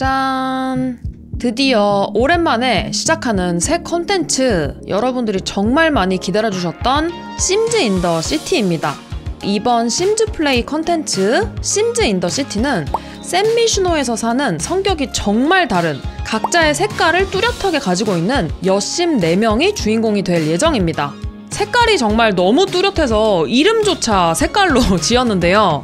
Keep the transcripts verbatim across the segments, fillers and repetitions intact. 짠! 드디어 오랜만에 시작하는 새 컨텐츠, 여러분들이 정말 많이 기다려주셨던 심즈 인 더 시티입니다. 이번 심즈 플레이 컨텐츠 심즈 인 더 시티는 샌미슈노에서 사는 성격이 정말 다른, 각자의 색깔을 뚜렷하게 가지고 있는 여심 네 명이 주인공이 될 예정입니다. 색깔이 정말 너무 뚜렷해서 이름조차 색깔로 지었는데요.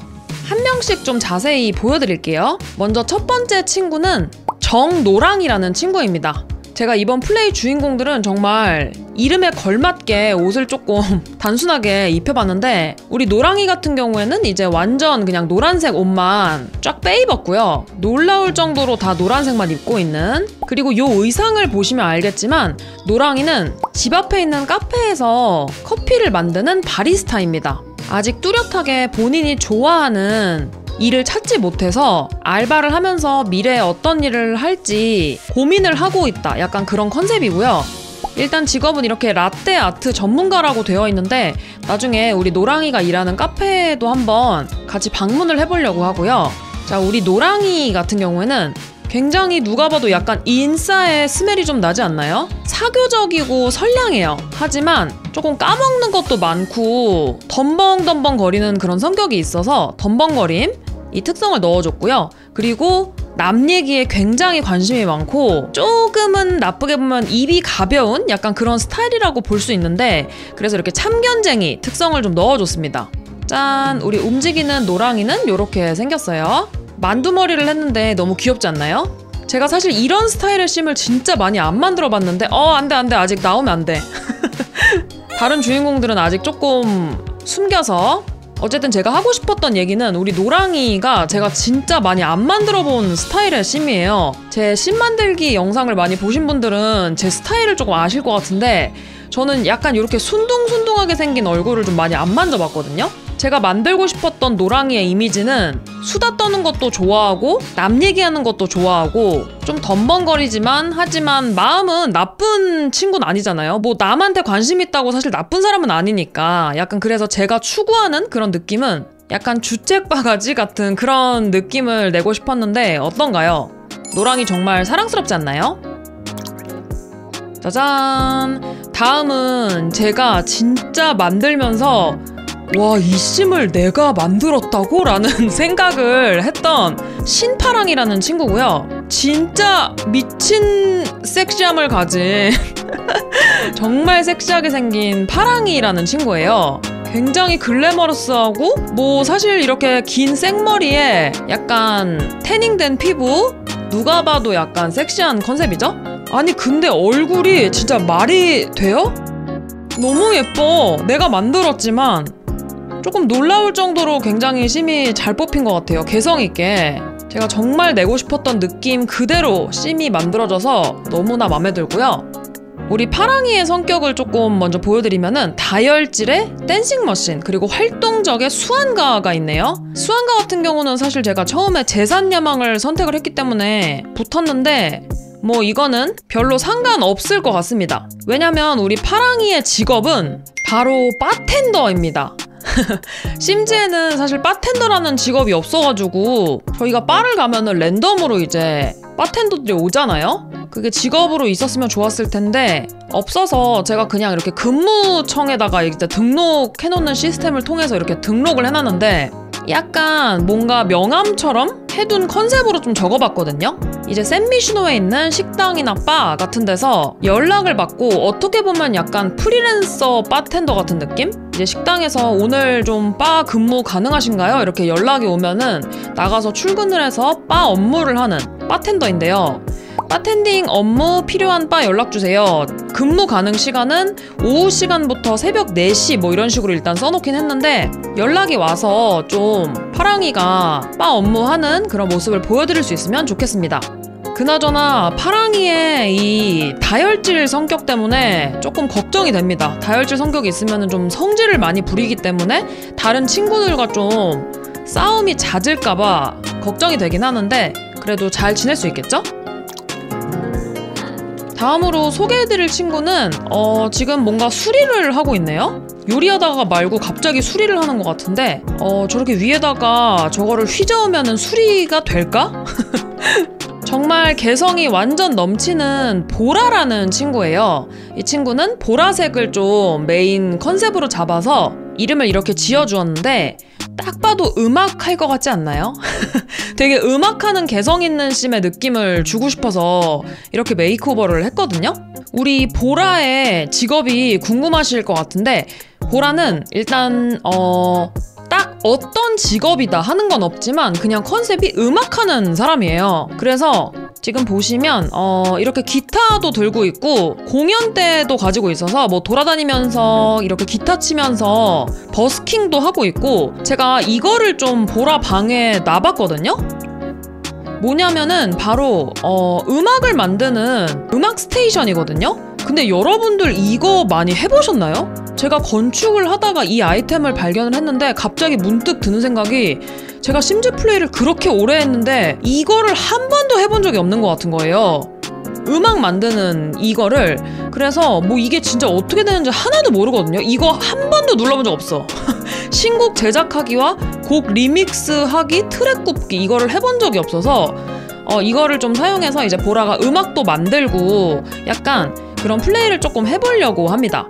한 명씩 좀 자세히 보여드릴게요. 먼저 첫 번째 친구는 정노랑이라는 친구입니다. 제가 이번 플레이 주인공들은 정말 이름에 걸맞게 옷을 조금 단순하게 입혀봤는데, 우리 노랑이 같은 경우에는 이제 완전 그냥 노란색 옷만 쫙 빼입었고요. 놀라울 정도로 다 노란색만 입고 있는, 그리고 요 의상을 보시면 알겠지만 노랑이는 집 앞에 있는 카페에서 커피를 만드는 바리스타입니다. 아직 뚜렷하게 본인이 좋아하는 일을 찾지 못해서 알바를 하면서 미래에 어떤 일을 할지 고민을 하고 있다, 약간 그런 컨셉이고요. 일단 직업은 이렇게 라떼 아트 전문가라고 되어 있는데, 나중에 우리 노랑이가 일하는 카페도 한번 같이 방문을 해보려고 하고요. 자, 우리 노랑이 같은 경우에는 굉장히 누가 봐도 약간 인싸의 스멜이 좀 나지 않나요? 사교적이고 선량해요. 하지만 조금 까먹는 것도 많고 덤벙덤벙 거리는 그런 성격이 있어서 덤벙거림, 이 특성을 넣어줬고요. 그리고 남 얘기에 굉장히 관심이 많고 조금은 나쁘게 보면 입이 가벼운 약간 그런 스타일이라고 볼 수 있는데, 그래서 이렇게 참견쟁이 특성을 좀 넣어줬습니다. 짠! 우리 움직이는 노랑이는 이렇게 생겼어요. 만두머리를 했는데 너무 귀엽지 않나요? 제가 사실 이런 스타일의 심을 진짜 많이 안 만들어 봤는데 어 안돼 안돼 아직 나오면 안돼 다른 주인공들은 아직 조금 숨겨서, 어쨌든 제가 하고 싶었던 얘기는 우리 노랑이가 제가 진짜 많이 안 만들어 본 스타일의 심이에요. 제 심 만들기 영상을 많이 보신 분들은 제 스타일을 조금 아실 것 같은데, 저는 약간 이렇게 순둥순둥하게 생긴 얼굴을 좀 많이 안 만져봤거든요. 제가 만들고 싶었던 노랑이의 이미지는 수다 떠는 것도 좋아하고 남 얘기하는 것도 좋아하고 좀 덤벙거리지만, 하지만 마음은 나쁜 친구는 아니잖아요. 뭐 남한테 관심 있다고 사실 나쁜 사람은 아니니까, 약간 그래서 제가 추구하는 그런 느낌은 약간 주책바가지 같은 그런 느낌을 내고 싶었는데 어떤가요? 노랑이 정말 사랑스럽지 않나요? 짜잔! 다음은 제가 진짜 만들면서 와, 이 심을 내가 만들었다고? 라는 생각을 했던 신파랑이라는 친구고요. 진짜 미친 섹시함을 가진 정말 섹시하게 생긴 파랑이라는 친구예요. 굉장히 글래머러스하고 뭐 사실 이렇게 긴 생머리에 약간 태닝된 피부, 누가 봐도 약간 섹시한 컨셉이죠? 아니 근데 얼굴이 진짜 말이 돼요? 너무 예뻐. 내가 만들었지만 조금 놀라울 정도로 굉장히 심이 잘 뽑힌 것 같아요. 개성있게 제가 정말 내고 싶었던 느낌 그대로 심이 만들어져서 너무나 마음에 들고요. 우리 파랑이의 성격을 조금 먼저 보여드리면은 다혈질의 댄싱 머신, 그리고 활동적의 수완가가 있네요. 수완가 같은 경우는 사실 제가 처음에 재산 야망을 선택을 했기 때문에 붙었는데 뭐 이거는 별로 상관없을 것 같습니다. 왜냐면 우리 파랑이의 직업은 바로 바텐더입니다. 심즈에는 사실 바텐더라는 직업이 없어가지고 저희가 바를 가면은 랜덤으로 이제 바텐더들이 오잖아요? 그게 직업으로 있었으면 좋았을 텐데 없어서 제가 그냥 이렇게 근무청에다가 이제 등록해놓는 시스템을 통해서 이렇게 등록을 해놨는데, 약간 뭔가 명함처럼 해둔 컨셉으로 좀 적어봤거든요? 이제 샌미슈노에 있는 식당이나 바 같은 데서 연락을 받고, 어떻게 보면 약간 프리랜서 바텐더 같은 느낌? 이제 식당에서 오늘 좀 바 근무 가능하신가요? 이렇게 연락이 오면은 나가서 출근을 해서 바 업무를 하는 바텐더인데요. 바텐딩 업무 필요한 바 연락주세요. 근무 가능 시간은 오후 시간부터 새벽 네 시 뭐 이런 식으로 일단 써놓긴 했는데, 연락이 와서 좀 파랑이가 바 업무하는 그런 모습을 보여드릴 수 있으면 좋겠습니다. 그나저나 파랑이의 이 다혈질 성격 때문에 조금 걱정이 됩니다. 다혈질 성격이 있으면 좀 성질을 많이 부리기 때문에 다른 친구들과 좀 싸움이 잦을까봐 걱정이 되긴 하는데 그래도 잘 지낼 수 있겠죠? 다음으로 소개해드릴 친구는 어, 지금 뭔가 수리를 하고 있네요? 요리하다가 말고 갑자기 수리를 하는 것 같은데 어, 저렇게 위에다가 저거를 휘저으면 수리가 될까? 정말 개성이 완전 넘치는 보라라는 친구예요. 이 친구는 보라색을 좀 메인 컨셉으로 잡아서 이름을 이렇게 지어주었는데 딱 봐도 음악할 것 같지 않나요? 되게 음악하는 개성 있는 씬의 느낌을 주고 싶어서 이렇게 메이크오버를 했거든요. 우리 보라의 직업이 궁금하실 것 같은데 보라는 일단 어... 딱 어떤 직업이다 하는 건 없지만 그냥 컨셉이 음악하는 사람이에요. 그래서 지금 보시면 어 이렇게 기타도 들고 있고 공연 때도 가지고 있어서 뭐 돌아다니면서 이렇게 기타 치면서 버스킹도 하고 있고, 제가 이거를 좀 보라 방에 놔봤거든요. 뭐냐면은 바로 어 음악을 만드는 음악 스테이션이거든요. 근데 여러분들 이거 많이 해보셨나요? 제가 건축을 하다가 이 아이템을 발견을 했는데 갑자기 문득 드는 생각이, 제가 심즈 플레이를 그렇게 오래 했는데 이거를 한 번도 해본 적이 없는 것 같은 거예요. 음악 만드는 이거를. 그래서 뭐 이게 진짜 어떻게 되는지 하나도 모르거든요. 이거 한 번도 눌러본 적 없어. 신곡 제작하기와 곡 리믹스하기, 트랙 굽기, 이거를 해본 적이 없어서 어, 이거를 좀 사용해서 이제 보라가 음악도 만들고 약간 그런 플레이를 조금 해보려고 합니다.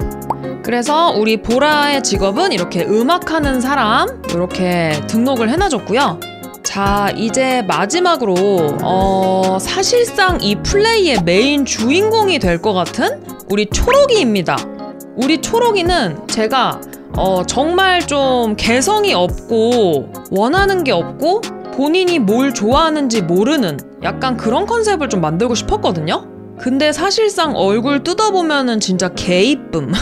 그래서 우리 보라의 직업은 이렇게 음악하는 사람 이렇게 등록을 해놔줬고요. 자, 이제 마지막으로 어... 사실상 이 플레이의 메인 주인공이 될 것 같은 우리 초록이입니다. 우리 초록이는 제가 어... 정말 좀 개성이 없고 원하는 게 없고 본인이 뭘 좋아하는지 모르는 약간 그런 컨셉을 좀 만들고 싶었거든요. 근데 사실상 얼굴 뜯어보면은 진짜 개 이쁨.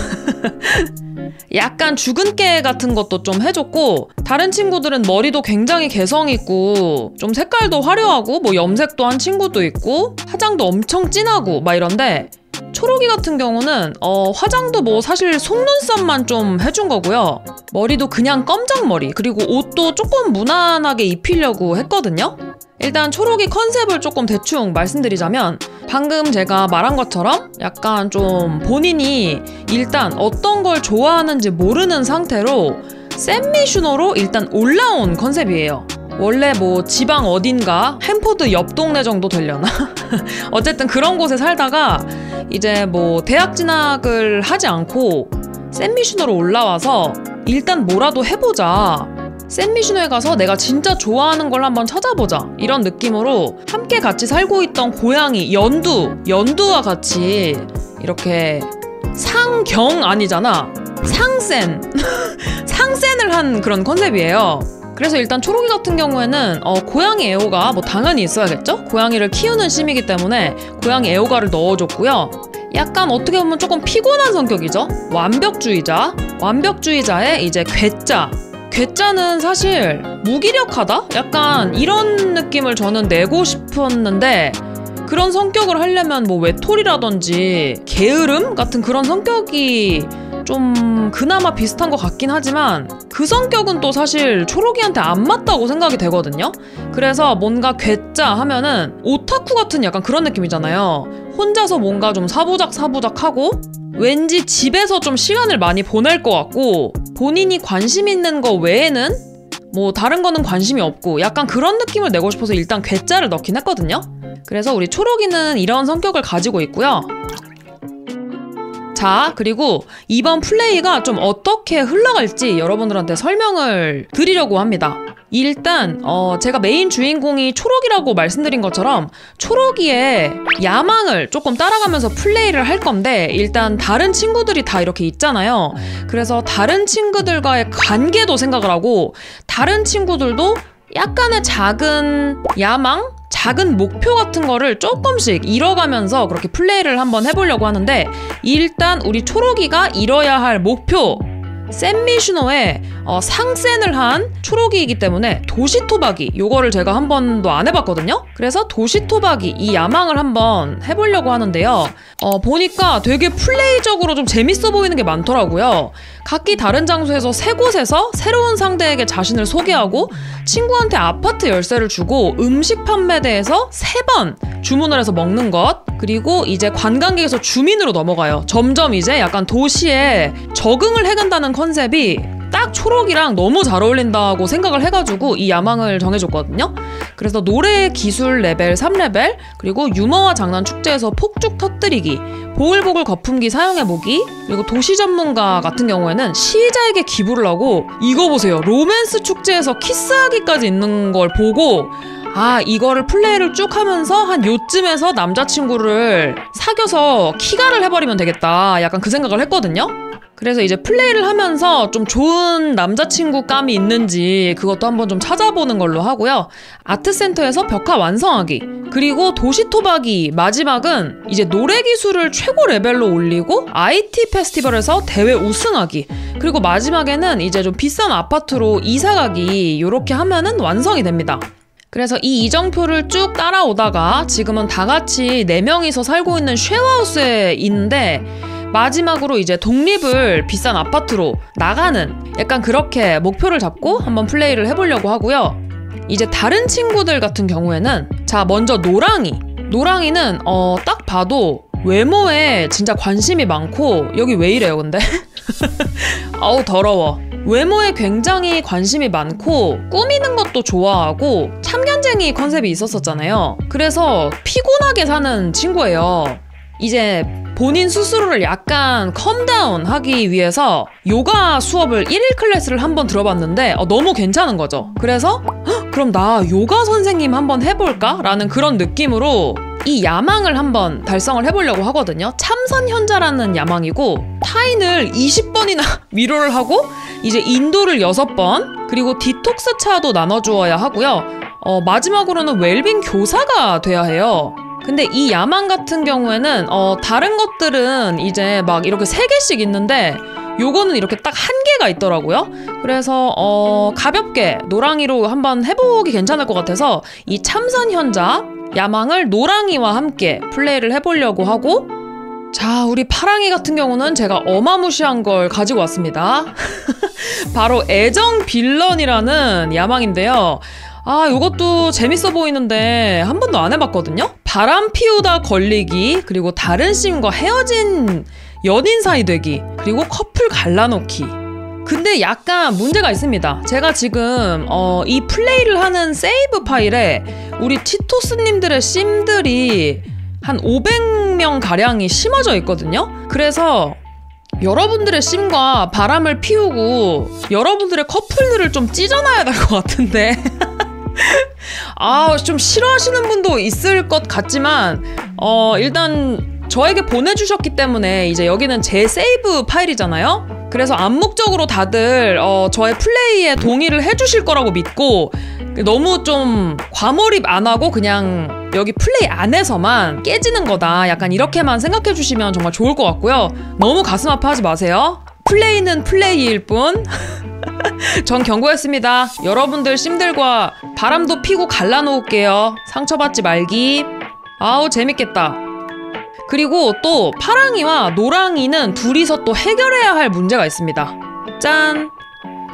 약간 죽은 깨 같은 것도 좀 해줬고, 다른 친구들은 머리도 굉장히 개성있고 좀 색깔도 화려하고 뭐 염색도 한 친구도 있고 화장도 엄청 진하고 막 이런데, 초록이 같은 경우는 어, 화장도 뭐 사실 속눈썹만 좀 해준 거고요. 머리도 그냥 검정머리, 그리고 옷도 조금 무난하게 입히려고 했거든요. 일단 초록이 컨셉을 조금 대충 말씀드리자면, 방금 제가 말한 것처럼 약간 좀 본인이 일단 어떤 걸 좋아하는지 모르는 상태로 샌미슈너로 일단 올라온 컨셉이에요. 원래 뭐 지방 어딘가 햄포드 옆 동네 정도 되려나? 어쨌든 그런 곳에 살다가 이제 뭐 대학 진학을 하지 않고 샌미슈너로 올라와서 일단 뭐라도 해보자, 샌미슈너에 가서 내가 진짜 좋아하는 걸 한번 찾아보자, 이런 느낌으로 함께 같이 살고 있던 고양이 연두, 연두와 같이 이렇게 상경 아니잖아, 상센 상센을 한 그런 컨셉이에요. 그래서 일단 초록이 같은 경우에는 어, 고양이 애호가 뭐 당연히 있어야겠죠? 고양이를 키우는 심이기 때문에 고양이 애호가를 넣어줬고요. 약간 어떻게 보면 조금 피곤한 성격이죠? 완벽주의자, 완벽주의자의 이제 괴짜, 괴짜는 사실 무기력하다? 약간 이런 느낌을 저는 내고 싶었는데, 그런 성격을 하려면 뭐 외톨이라든지 게으름 같은 그런 성격이 좀 그나마 비슷한 것 같긴 하지만 그 성격은 또 사실 초록이한테 안 맞다고 생각이 되거든요. 그래서 뭔가 괴짜 하면은 오타쿠 같은 약간 그런 느낌이잖아요. 혼자서 뭔가 좀 사부작사부작하고 왠지 집에서 좀 시간을 많이 보낼 것 같고 본인이 관심 있는 거 외에는 뭐 다른 거는 관심이 없고 약간 그런 느낌을 내고 싶어서 일단 괴짜를 넣긴 했거든요. 그래서 우리 초록이는 이런 성격을 가지고 있고요. 자, 그리고 이번 플레이가 좀 어떻게 흘러갈지 여러분들한테 설명을 드리려고 합니다. 일단 어, 제가 메인 주인공이 초록이라고 말씀드린 것처럼 초록이의 야망을 조금 따라가면서 플레이를 할 건데, 일단 다른 친구들이 다 이렇게 있잖아요. 그래서 다른 친구들과의 관계도 생각을 하고, 다른 친구들도 약간의 작은 야망? 작은 목표 같은 거를 조금씩 잃어가면서 그렇게 플레이를 한번 해보려고 하는데, 일단 우리 초록이가 잃어야 할 목표, 샌미슈노의 어, 상센을 한 초록이이기 때문에 도시토박이, 요거를 제가 한 번도 안 해봤거든요. 그래서 도시토박이 이 야망을 한번 해보려고 하는데요. 어, 보니까 되게 플레이적으로 좀 재밌어 보이는 게 많더라고요. 각기 다른 장소에서 세 곳에서 새로운 상대에게 자신을 소개하고, 친구한테 아파트 열쇠를 주고, 음식 판매대에서 세 번 주문을 해서 먹는 것, 그리고 이제 관광객에서 주민으로 넘어가요. 점점 이제 약간 도시에 적응을 해간다는 컨셉이 딱 초록이랑 너무 잘 어울린다고 생각을 해가지고 이 야망을 정해줬거든요. 그래서 노래 기술 레벨 삼 레벨, 그리고 유머와 장난 축제에서 폭죽 터뜨리기, 보글보글 거품기 사용해보기, 그리고 도시 전문가 같은 경우에는 시의자에게 기부를 하고, 이거 보세요, 로맨스 축제에서 키스하기까지 있는 걸 보고, 아, 이거를 플레이를 쭉 하면서 한 요쯤에서 남자친구를 사귀어서 키가를 해버리면 되겠다, 약간 그 생각을 했거든요. 그래서 이제 플레이를 하면서 좀 좋은 남자친구감이 있는지 그것도 한번 좀 찾아보는 걸로 하고요. 아트센터에서 벽화 완성하기, 그리고 도시토박이, 마지막은 이제 노래 기술을 최고 레벨로 올리고 아이티 페스티벌에서 대회 우승하기, 그리고 마지막에는 이제 좀 비싼 아파트로 이사가기, 요렇게 하면은 완성이 됩니다. 그래서 이 이정표를 쭉 따라오다가 지금은 다 같이 네 명이서 살고 있는 쉐어하우스에 있는데, 마지막으로 이제 독립을 비싼 아파트로 나가는, 약간 그렇게 목표를 잡고 한번 플레이를 해보려고 하고요. 이제 다른 친구들 같은 경우에는, 자, 먼저 노랑이. 노랑이는 어, 딱 봐도 외모에 진짜 관심이 많고, 여기 왜 이래요 근데? 아우 더러워. 외모에 굉장히 관심이 많고 꾸미는 것도 좋아하고 참견쟁이 컨셉이 있었었잖아요. 그래서 피곤하게 사는 친구예요. 이제 본인 스스로를 약간 컴다운 하기 위해서 요가 수업을 일 일 클래스를 한번 들어봤는데 어, 너무 괜찮은 거죠. 그래서 헉, 그럼 나 요가 선생님 한번 해볼까? 라는 그런 느낌으로 이 야망을 한번 달성을 해보려고 하거든요. 참선현자라는 야망이고, 타인을 이십 번이나 위로를 하고, 이제 인도를 여섯 번, 그리고 디톡스 차도 나눠주어야 하고요. 어, 마지막으로는 웰빙 교사가 돼야 해요. 근데 이 야망 같은 경우에는 어, 다른 것들은 이제 막 이렇게 세 개씩 있는데 요거는 이렇게 딱 한 개가 있더라고요. 그래서 어, 가볍게 노랑이로 한번 해보기 괜찮을 것 같아서 이 참선현자 야망을 노랑이와 함께 플레이를 해보려고 하고, 자, 우리 파랑이 같은 경우는 제가 어마무시한 걸 가지고 왔습니다. 바로 애정 빌런이라는 야망인데요. 아, 요것도 재밌어 보이는데 한 번도 안 해봤거든요. 바람 피우다 걸리기, 그리고 다른 씬과 헤어진 연인 사이 되기, 그리고 커플 갈라놓기. 근데 약간 문제가 있습니다. 제가 지금 어, 이 플레이를 하는 세이브 파일에 우리 티토스님들의 씬들이 한 오백 명 가량이 심어져 있거든요. 그래서 여러분들의 씬과 바람을 피우고 여러분들의 커플들을 좀 찢어놔야 될 것 같은데 아, 좀 싫어하시는 분도 있을 것 같지만 어, 일단 저에게 보내주셨기 때문에 이제 여기는 제 세이브 파일이잖아요. 그래서 암묵적으로 다들 어, 저의 플레이에 동의를 해주실 거라고 믿고, 너무 좀 과몰입 안 하고 그냥 여기 플레이 안에서만 깨지는 거다, 약간 이렇게만 생각해 주시면 정말 좋을 것 같고요. 너무 가슴 아파하지 마세요. 플레이는 플레이일 뿐. 전 경고했습니다. 여러분들 심들과 바람도 피고 갈라놓을게요. 상처받지 말기. 아우 재밌겠다. 그리고 또 파랑이와 노랑이는 둘이서 또 해결해야 할 문제가 있습니다. 짠!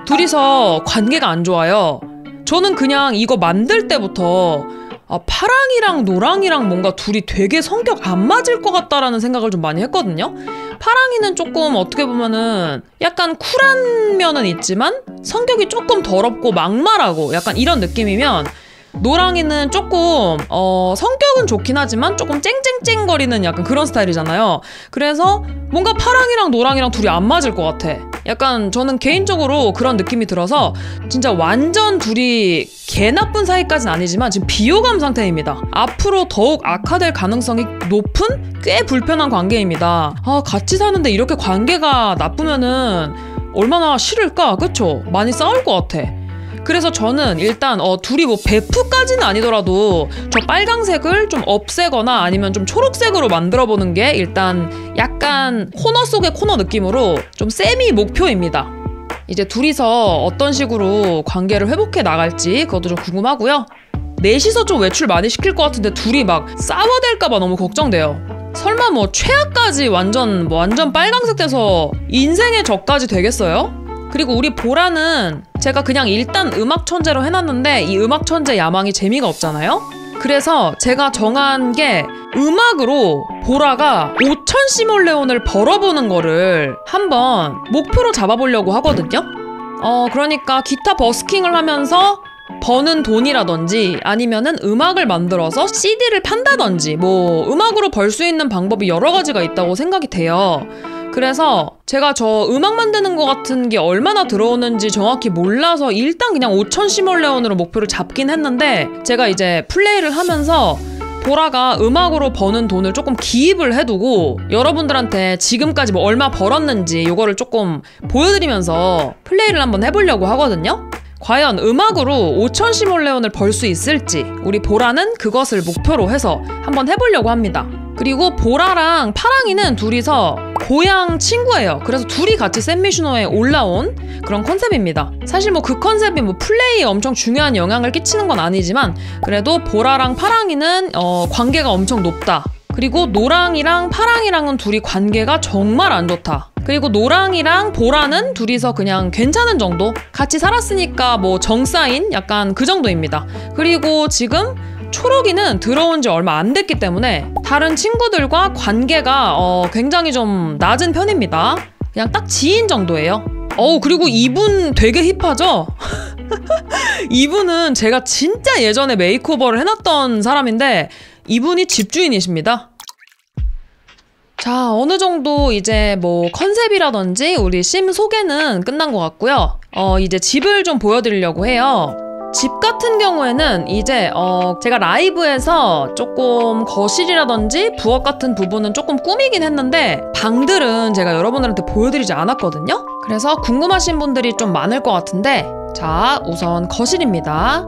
둘이서 관계가 안 좋아요. 저는 그냥 이거 만들 때부터 아, 파랑이랑 노랑이랑 뭔가 둘이 되게 성격 안 맞을 것 같다라는 생각을 좀 많이 했거든요. 파랑이는 조금 어떻게 보면은 약간 쿨한 면은 있지만 성격이 조금 더럽고 막말하고 약간 이런 느낌이면, 노랑이는 조금 어, 성격은 좋긴 하지만 조금 쨍쨍쨍거리는 약간 그런 스타일이잖아요. 그래서 뭔가 파랑이랑 노랑이랑 둘이 안 맞을 것 같아. 약간 저는 개인적으로 그런 느낌이 들어서 진짜 완전 둘이 개 나쁜 사이까지는 아니지만 지금 비호감 상태입니다. 앞으로 더욱 악화될 가능성이 높은 꽤 불편한 관계입니다. 아, 같이 사는데 이렇게 관계가 나쁘면은 얼마나 싫을까? 그쵸? 많이 싸울 것 같아. 그래서 저는 일단 어, 둘이 뭐 베프까지는 아니더라도 저 빨강색을 좀 없애거나 아니면 좀 초록색으로 만들어보는 게 일단 약간 코너 속의 코너 느낌으로 좀 세미 목표입니다. 이제 둘이서 어떤 식으로 관계를 회복해 나갈지 그것도 좀 궁금하고요. 넷이서 좀 외출 많이 시킬 것 같은데 둘이 막 싸워댈까봐 너무 걱정돼요. 설마 뭐 최악까지 완전 뭐 완전 빨강색 돼서 인생의 적까지 되겠어요? 그리고 우리 보라는 제가 그냥 일단 음악 천재로 해놨는데 이 음악 천재 야망이 재미가 없잖아요? 그래서 제가 정한 게, 음악으로 보라가 오천 시몰레온을 벌어보는 거를 한번 목표로 잡아보려고 하거든요? 어, 그러니까 기타 버스킹을 하면서 버는 돈이라든지 아니면은 음악을 만들어서 씨디를 판다든지 뭐 음악으로 벌 수 있는 방법이 여러 가지가 있다고 생각이 돼요. 그래서 제가 저 음악 만드는 거 같은 게 얼마나 들어오는지 정확히 몰라서 일단 그냥 오천 시몰레온으로 목표를 잡긴 했는데, 제가 이제 플레이를 하면서 보라가 음악으로 버는 돈을 조금 기입을 해두고 여러분들한테 지금까지 뭐 얼마 벌었는지 요거를 조금 보여드리면서 플레이를 한번 해보려고 하거든요. 과연 음악으로 오천 시몰레온을 벌 수 있을지 우리 보라는 그것을 목표로 해서 한번 해보려고 합니다. 그리고 보라랑 파랑이는 둘이서 고향 친구예요. 그래서 둘이 같이 샌미슈노에 올라온 그런 컨셉입니다. 사실 뭐 그 컨셉이 뭐 플레이에 엄청 중요한 영향을 끼치는 건 아니지만 그래도 보라랑 파랑이는 어, 관계가 엄청 높다. 그리고 노랑이랑 파랑이랑은 둘이 관계가 정말 안 좋다. 그리고 노랑이랑 보라는 둘이서 그냥 괜찮은 정도? 같이 살았으니까 뭐 정싸인? 약간 그 정도입니다. 그리고 지금 초록이는 들어온 지 얼마 안 됐기 때문에 다른 친구들과 관계가 어, 굉장히 좀 낮은 편입니다. 그냥 딱 지인 정도예요. 어우, 그리고 이분 되게 힙하죠? 이분은 제가 진짜 예전에 메이크오버를 해놨던 사람인데 이분이 집주인이십니다. 자, 어느 정도 이제 뭐 컨셉이라든지 우리 심 소개는 끝난 것 같고요. 어, 이제 집을 좀 보여드리려고 해요. 집 같은 경우에는 이제 어 제가 라이브에서 조금 거실이라든지 부엌 같은 부분은 조금 꾸미긴 했는데 방들은 제가 여러분들한테 보여드리지 않았거든요. 그래서 궁금하신 분들이 좀 많을 것 같은데, 자, 우선 거실입니다.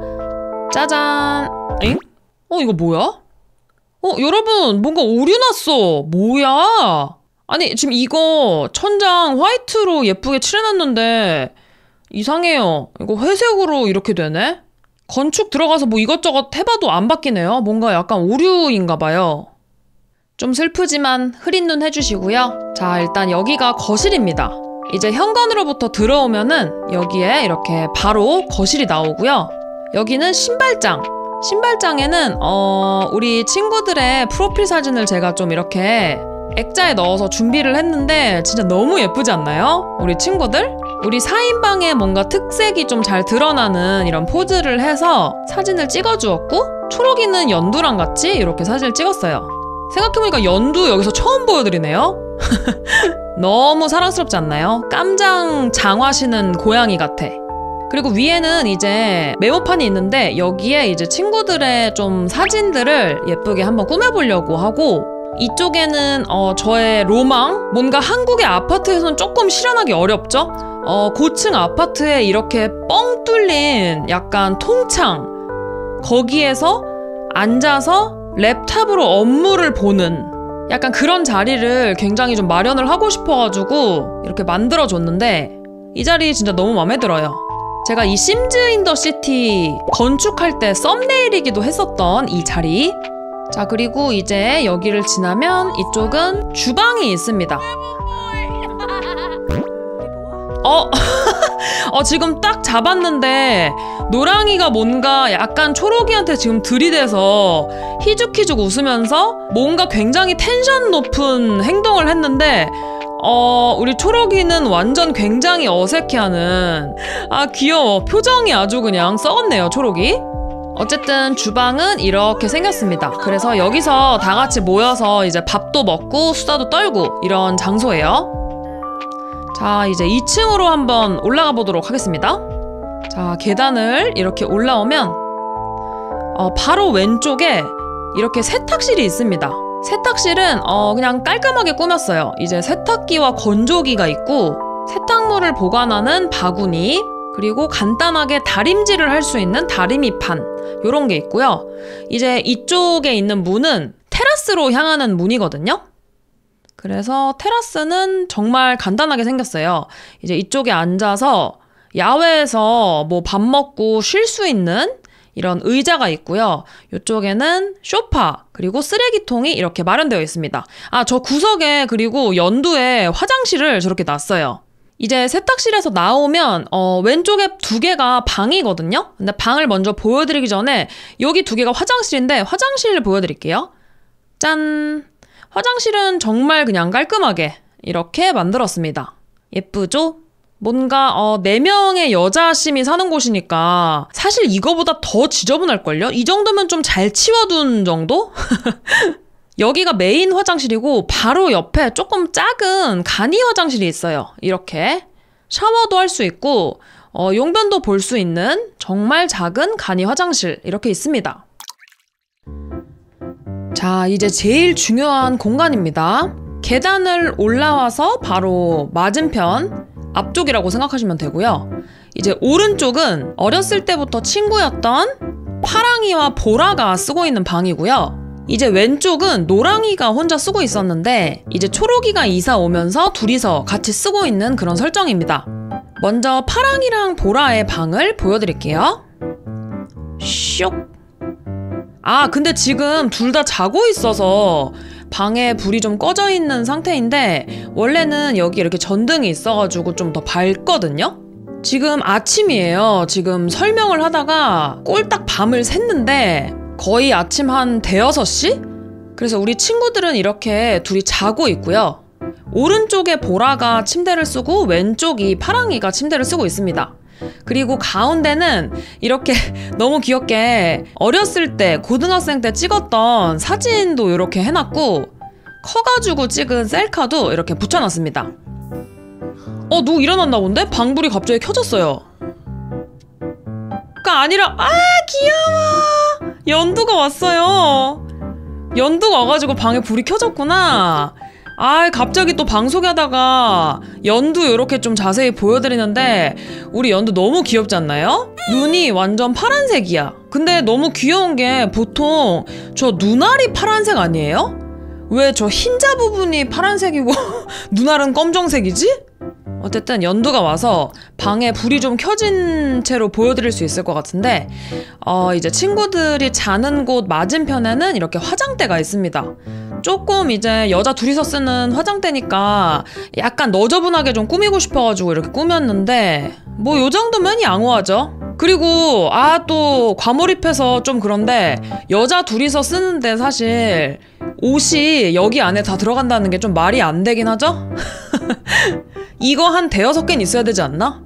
짜잔. 엥? 어, 이거 뭐야? 어, 여러분 뭔가 오류 났어. 뭐야? 아니, 지금 이거 천장 화이트로 예쁘게 칠해놨는데 이상해요. 이거 회색으로 이렇게 되네? 건축 들어가서 뭐 이것저것 해봐도 안 바뀌네요. 뭔가 약간 오류인가봐요. 좀 슬프지만 흐린 눈 해주시고요. 자, 일단 여기가 거실입니다. 이제 현관으로부터 들어오면은 여기에 이렇게 바로 거실이 나오고요. 여기는 신발장. 신발장에는 어... 우리 친구들의 프로필 사진을 제가 좀 이렇게 액자에 넣어서 준비를 했는데 진짜 너무 예쁘지 않나요? 우리 친구들? 우리 사인방에 뭔가 특색이 좀 잘 드러나는 이런 포즈를 해서 사진을 찍어주었고, 초록이는 연두랑 같이 이렇게 사진을 찍었어요. 생각해보니까 연두 여기서 처음 보여드리네요. 너무 사랑스럽지 않나요? 깜장 장화시는 고양이 같아. 그리고 위에는 이제 메모판이 있는데 여기에 이제 친구들의 좀 사진들을 예쁘게 한번 꾸며보려고 하고, 이쪽에는 어, 저의 로망? 뭔가 한국의 아파트에서는 조금 실현하기 어렵죠? 어, 고층 아파트에 이렇게 뻥 뚫린 약간 통창, 거기에서 앉아서 랩탑으로 업무를 보는 약간 그런 자리를 굉장히 좀 마련을 하고 싶어가지고 이렇게 만들어줬는데 이 자리 진짜 너무 마음에 들어요. 제가 이 심즈 인 더 시티 건축할 때 썸네일이기도 했었던 이 자리. 자, 그리고 이제 여기를 지나면 이쪽은 주방이 있습니다. 어? 어, 지금 딱 잡았는데 노랑이가 뭔가 약간 초록이한테 지금 들이대서 히죽히죽 웃으면서 뭔가 굉장히 텐션 높은 행동을 했는데 어, 우리 초록이는 완전 굉장히 어색해하는, 아, 귀여워. 표정이 아주 그냥 썩었네요, 초록이. 어쨌든 주방은 이렇게 생겼습니다. 그래서 여기서 다 같이 모여서 이제 밥도 먹고 수다도 떨고 이런 장소예요. 자, 이제 이 층으로 한번 올라가 보도록 하겠습니다. 자, 계단을 이렇게 올라오면 어, 바로 왼쪽에 이렇게 세탁실이 있습니다. 세탁실은 어, 그냥 깔끔하게 꾸몄어요. 이제 세탁기와 건조기가 있고 세탁물을 보관하는 바구니, 그리고 간단하게 다림질을 할 수 있는 다리미판, 요런 게 있고요. 이제 이쪽에 있는 문은 테라스로 향하는 문이거든요. 그래서 테라스는 정말 간단하게 생겼어요. 이제 이쪽에 앉아서 야외에서 뭐 밥 먹고 쉴 수 있는 이런 의자가 있고요. 이쪽에는 소파, 그리고 쓰레기통이 이렇게 마련되어 있습니다. 아, 저 구석에 그리고 연두에 화장실을 저렇게 놨어요. 이제 세탁실에서 나오면 어, 왼쪽에 두 개가 방이거든요. 근데 방을 먼저 보여드리기 전에 여기 두 개가 화장실인데 화장실을 보여드릴게요. 짠! 화장실은 정말 그냥 깔끔하게 이렇게 만들었습니다. 예쁘죠? 뭔가 어, 네 명의 여자 심이 사는 곳이니까 사실 이거보다 더 지저분할걸요? 이 정도면 좀 잘 치워둔 정도? 여기가 메인 화장실이고 바로 옆에 조금 작은 간이 화장실이 있어요. 이렇게 샤워도 할 수 있고 어, 용변도 볼 수 있는 정말 작은 간이 화장실 이렇게 있습니다. 자, 이제 제일 중요한 공간입니다. 계단을 올라와서 바로 맞은편 앞쪽이라고 생각하시면 되고요. 이제 오른쪽은 어렸을 때부터 친구였던 파랑이와 보라가 쓰고 있는 방이고요. 이제 왼쪽은 노랑이가 혼자 쓰고 있었는데 이제 초록이가 이사 오면서 둘이서 같이 쓰고 있는 그런 설정입니다. 먼저 파랑이랑 보라의 방을 보여드릴게요. 쇽. 아, 근데 지금 둘 다 자고 있어서 방에 불이 좀 꺼져 있는 상태인데 원래는 여기 이렇게 전등이 있어가지고 좀 더 밝거든요? 지금 아침이에요. 지금 설명을 하다가 꼴딱 밤을 샜는데 거의 아침 한 대여섯 시? 그래서 우리 친구들은 이렇게 둘이 자고 있고요. 오른쪽에 보라가 침대를 쓰고 왼쪽이 파랑이가 침대를 쓰고 있습니다. 그리고 가운데는 이렇게 너무 귀엽게 어렸을 때 고등학생 때 찍었던 사진도 이렇게 해놨고 커가지고 찍은 셀카도 이렇게 붙여놨습니다. 어, 누구 일어났나 본데? 방불이 갑자기 켜졌어요. 그니까 아니라 아 귀여워! 연두가 왔어요. 연두가 와가지고 방에 불이 켜졌구나. 아, 갑자기 또 방송하다가 연두 이렇게 좀 자세히 보여드리는데 우리 연두 너무 귀엽지 않나요? 눈이 완전 파란색이야. 근데 너무 귀여운 게 보통 저 눈알이 파란색 아니에요? 왜 저 흰자 부분이 파란색이고 눈알은 검정색이지? 어쨌든 연두가 와서 방에 불이 좀 켜진 채로 보여드릴 수 있을 것 같은데 어, 이제 친구들이 자는 곳 맞은편에는 이렇게 화장대가 있습니다. 조금 이제 여자 둘이서 쓰는 화장대니까 약간 너저분하게 좀 꾸미고 싶어가지고 이렇게 꾸몄는데 뭐 요 정도면 양호하죠. 그리고 아, 또 과몰입해서 좀 그런데 여자 둘이서 쓰는데 사실 옷이 여기 안에 다 들어간다는 게 좀 말이 안 되긴 하죠? 이거 한 대여섯 개는 있어야 되지 않나?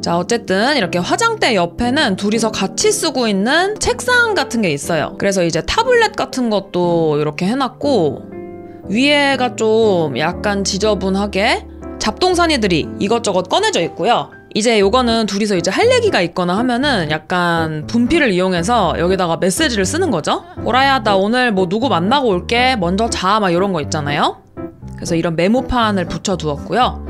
자, 어쨌든 이렇게 화장대 옆에는 둘이서 같이 쓰고 있는 책상 같은 게 있어요. 그래서 이제 타블렛 같은 것도 이렇게 해놨고 위에가 좀 약간 지저분하게 잡동사니들이 이것저것 꺼내져 있고요. 이제 요거는 둘이서 이제 할 얘기가 있거나 하면은 약간 분필을 이용해서 여기다가 메시지를 쓰는 거죠. 보라야, 나 오늘 뭐 누구 만나고 올게. 먼저 자. 막 이런 거 있잖아요. 그래서 이런 메모판을 붙여두었고요.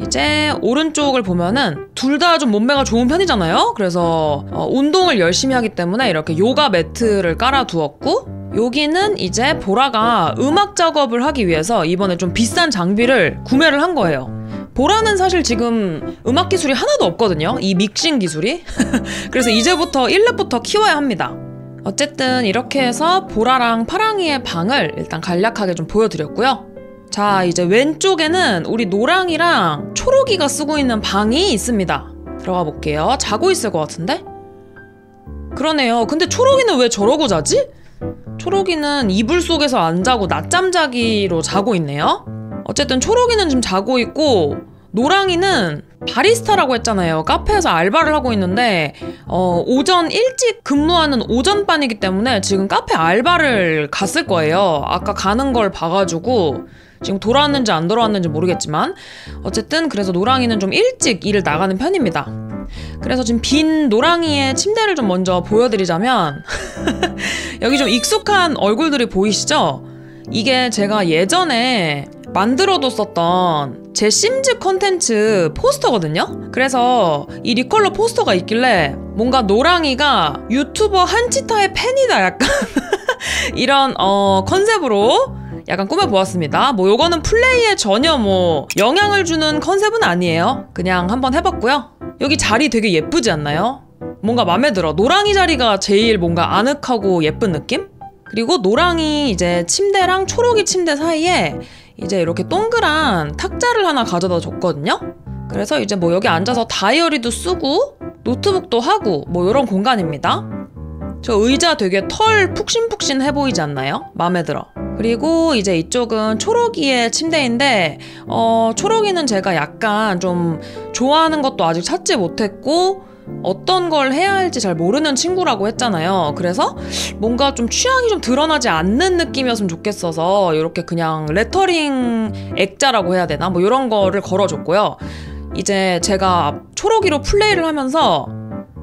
이제 오른쪽을 보면은 둘 다 좀 몸매가 좋은 편이잖아요. 그래서 어, 운동을 열심히 하기 때문에 이렇게 요가 매트를 깔아두었고 여기는 이제 보라가 음악 작업을 하기 위해서 이번에 좀 비싼 장비를 구매를 한 거예요. 보라는 사실 지금 음악 기술이 하나도 없거든요. 이 믹싱 기술이. 그래서 이제부터 일 렙부터 키워야 합니다. 어쨌든 이렇게 해서 보라랑 파랑이의 방을 일단 간략하게 좀 보여드렸고요. 자, 이제 왼쪽에는 우리 노랑이랑 초록이가 쓰고 있는 방이 있습니다. 들어가 볼게요. 자고 있을 것 같은데? 그러네요. 근데 초록이는 왜 저러고 자지? 초록이는 이불 속에서 안 자고 낮잠 자기로 자고 있네요. 어쨌든 초록이는 지금 자고 있고 노랑이는 바리스타라고 했잖아요. 카페에서 알바를 하고 있는데 어, 오전 일찍 근무하는 오전반이기 때문에 지금 카페 알바를 갔을 거예요. 아까 가는 걸 봐가지고 지금 돌아왔는지 안 돌아왔는지 모르겠지만 어쨌든 그래서 노랑이는 좀 일찍 일을 나가는 편입니다. 그래서 지금 빈 노랑이의 침대를 좀 먼저 보여드리자면 여기 좀 익숙한 얼굴들이 보이시죠? 이게 제가 예전에 만들어뒀었던 제 심즈 컨텐츠 포스터거든요? 그래서 이 리컬러 포스터가 있길래 뭔가 노랑이가 유튜버 한치타의 팬이다 약간 이런 어 컨셉으로 약간 꾸며보았습니다. 뭐 요거는 플레이에 전혀 뭐 영향을 주는 컨셉은 아니에요. 그냥 한번 해봤고요. 여기 자리 되게 예쁘지 않나요? 뭔가 마음에 들어. 노랑이 자리가 제일 뭔가 아늑하고 예쁜 느낌? 그리고 노랑이 이제 침대랑 초록이 침대 사이에 이제 이렇게 동그란 탁자를 하나 가져다 줬거든요? 그래서 이제 뭐 여기 앉아서 다이어리도 쓰고 노트북도 하고 뭐 이런 공간입니다. 저 의자 되게 털 푹신푹신 해 보이지 않나요? 마음에 들어. 그리고 이제 이쪽은 초록이의 침대인데 어, 초록이는 제가 약간 좀 좋아하는 것도 아직 찾지 못했고 어떤 걸 해야 할지 잘 모르는 친구라고 했잖아요. 그래서 뭔가 좀 취향이 좀 드러나지 않는 느낌이었으면 좋겠어서 이렇게 그냥 레터링 액자라고 해야 되나? 뭐 이런 거를 걸어줬고요. 이제 제가 초록이로 플레이를 하면서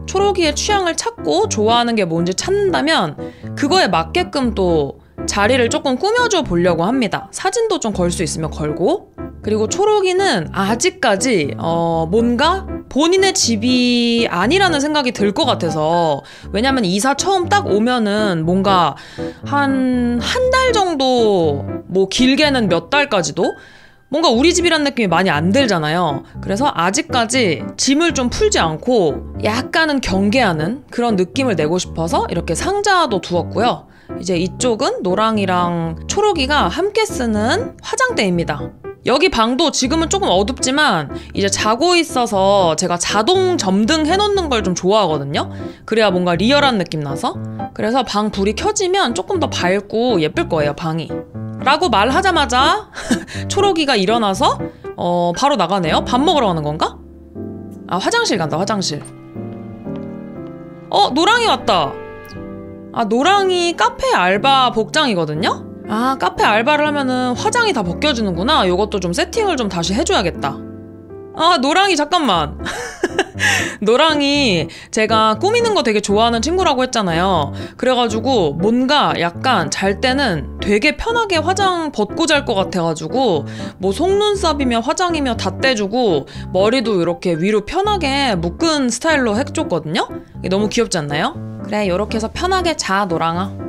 초록이의 취향을 찾고 좋아하는 게 뭔지 찾는다면 그거에 맞게끔 또 자리를 조금 꾸며줘 보려고 합니다. 사진도 좀 걸 수 있으면 걸고, 그리고 초록이는 아직까지 어 뭔가 본인의 집이 아니라는 생각이 들 것 같아서, 왜냐면 이사 처음 딱 오면은 뭔가 한 한 달 정도, 뭐 길게는 몇 달까지도 뭔가 우리 집이란 느낌이 많이 안 들잖아요. 그래서 아직까지 짐을 좀 풀지 않고 약간은 경계하는 그런 느낌을 내고 싶어서 이렇게 상자도 두었고요. 이제 이쪽은 노랑이랑 초록이가 함께 쓰는 화장대입니다. 여기 방도 지금은 조금 어둡지만 이제 자고 있어서 제가 자동 점등 해놓는 걸 좀 좋아하거든요. 그래야 뭔가 리얼한 느낌 나서. 그래서 방 불이 켜지면 조금 더 밝고 예쁠 거예요, 방이. 라고 말하자마자 초록이가 일어나서 어, 바로 나가네요. 밥 먹으러 가는 건가? 아, 화장실 간다, 화장실. 어, 노랑이 왔다. 아, 노랑이 카페 알바 복장이거든요? 아, 카페 알바를 하면은 화장이 다 벗겨지는구나. 요것도 좀 세팅을 좀 다시 해줘야겠다. 아, 노랑이 잠깐만. 노랑이 제가 꾸미는 거 되게 좋아하는 친구라고 했잖아요. 그래가지고 뭔가 약간 잘 때는 되게 편하게 화장 벗고 잘 것 같아가지고 뭐 속눈썹이며 화장이며 다 떼주고 머리도 이렇게 위로 편하게 묶은 스타일로 해줬거든요. 이게 너무 귀엽지 않나요? 그래, 요렇게 해서 편하게 자, 노랑아.